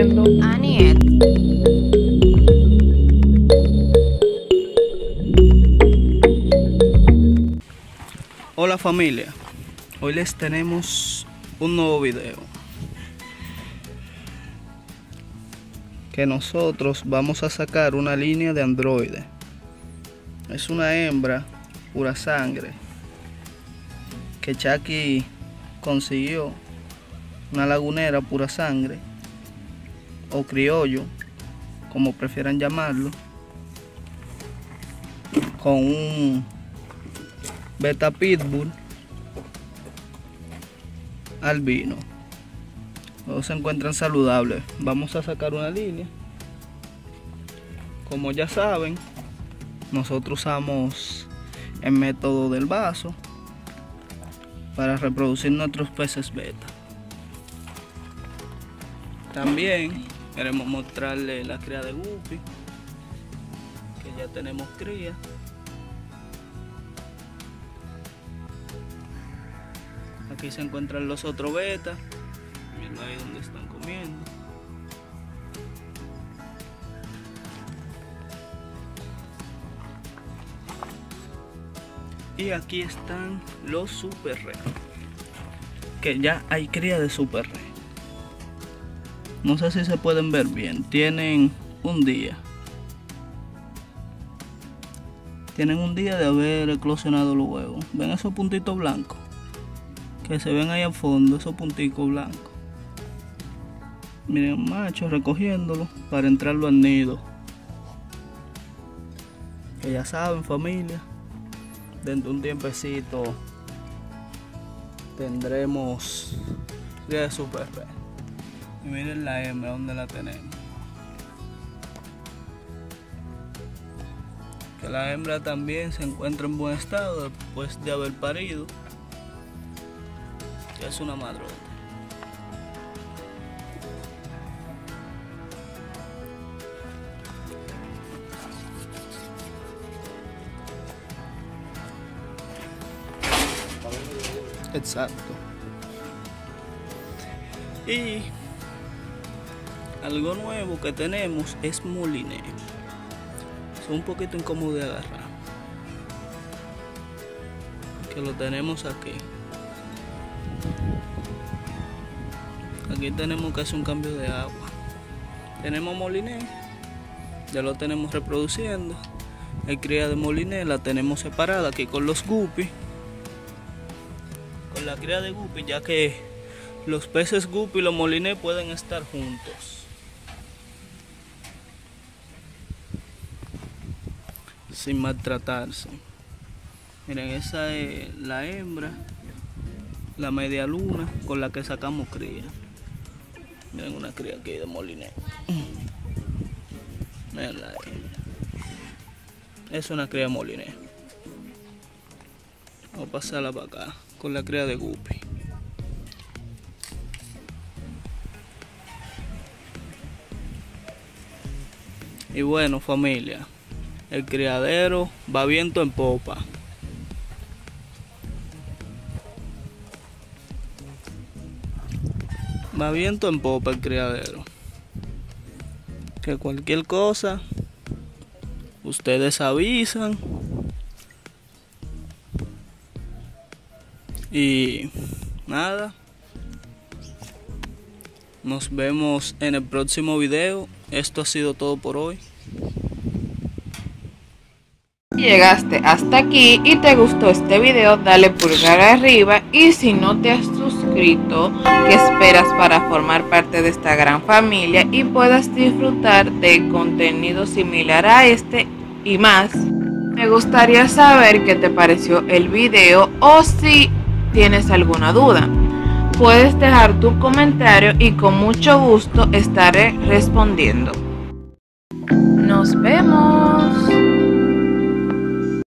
corriendo. Aniet. Hola familia, hoy les tenemos un nuevo video que nosotros vamos a sacar una línea de androides. Es una hembra pura sangre que Chucky consiguió, una lagunera pura sangre o criollo, como prefieran llamarlo, con un betta pitbull albino. Todos se encuentran saludables. Vamos a sacar una línea. Como ya saben, nosotros usamos el método del vaso para reproducir nuestros peces beta. También queremos mostrarle la cría de Guppy, que ya tenemos cría. Aquí se encuentran los otros betas, viendo ahí donde están comiendo. Y aquí están los super red, que ya hay cría de super red. No sé si se pueden ver bien, tienen un día. Tienen un día de haber eclosionado los huevos. ¿Ven esos puntitos blancos que se ven ahí al fondo? Esos punticos blancos. Miren, machos recogiéndolo para entrarlo al nido. Que ya saben, familia, dentro de un tiempecito tendremos cría de super red. Y miren la hembra, donde la tenemos. Que la hembra también se encuentra en buen estado después de haber parido. Ya es una madrota. Exacto. Y algo nuevo que tenemos es moliné. Son un poquito incómodo de agarrar, que lo tenemos aquí. Aquí tenemos que hacer un cambio de agua. Tenemos moliné, ya lo tenemos reproduciendo. El cría de moliné la tenemos separada aquí con los guppy, con la cría de guppy, ya que los peces guppy y los moliné pueden estar juntos. Sin maltratarse. Miren, esa es la hembra, la media luna con la que sacamos cría. Miren, una cría aquí de moliné. Miren la hembra. Es una cría de moliné. Vamos a pasarla para acá con la cría de guppy. Y bueno, familia, el criadero va viento en popa. Va viento en popa el criadero. Que cualquier cosa, ustedes avisan. Y nada, nos vemos en el próximo video. Esto ha sido todo por hoy. Llegaste hasta aquí y te gustó este video, dale pulgar arriba, y si no te has suscrito, ¿qué esperas para formar parte de esta gran familia y puedas disfrutar de contenido similar a este y más? Me gustaría saber qué te pareció el video o si tienes alguna duda. Puedes dejar tu comentario y con mucho gusto estaré respondiendo. ¡Nos vemos!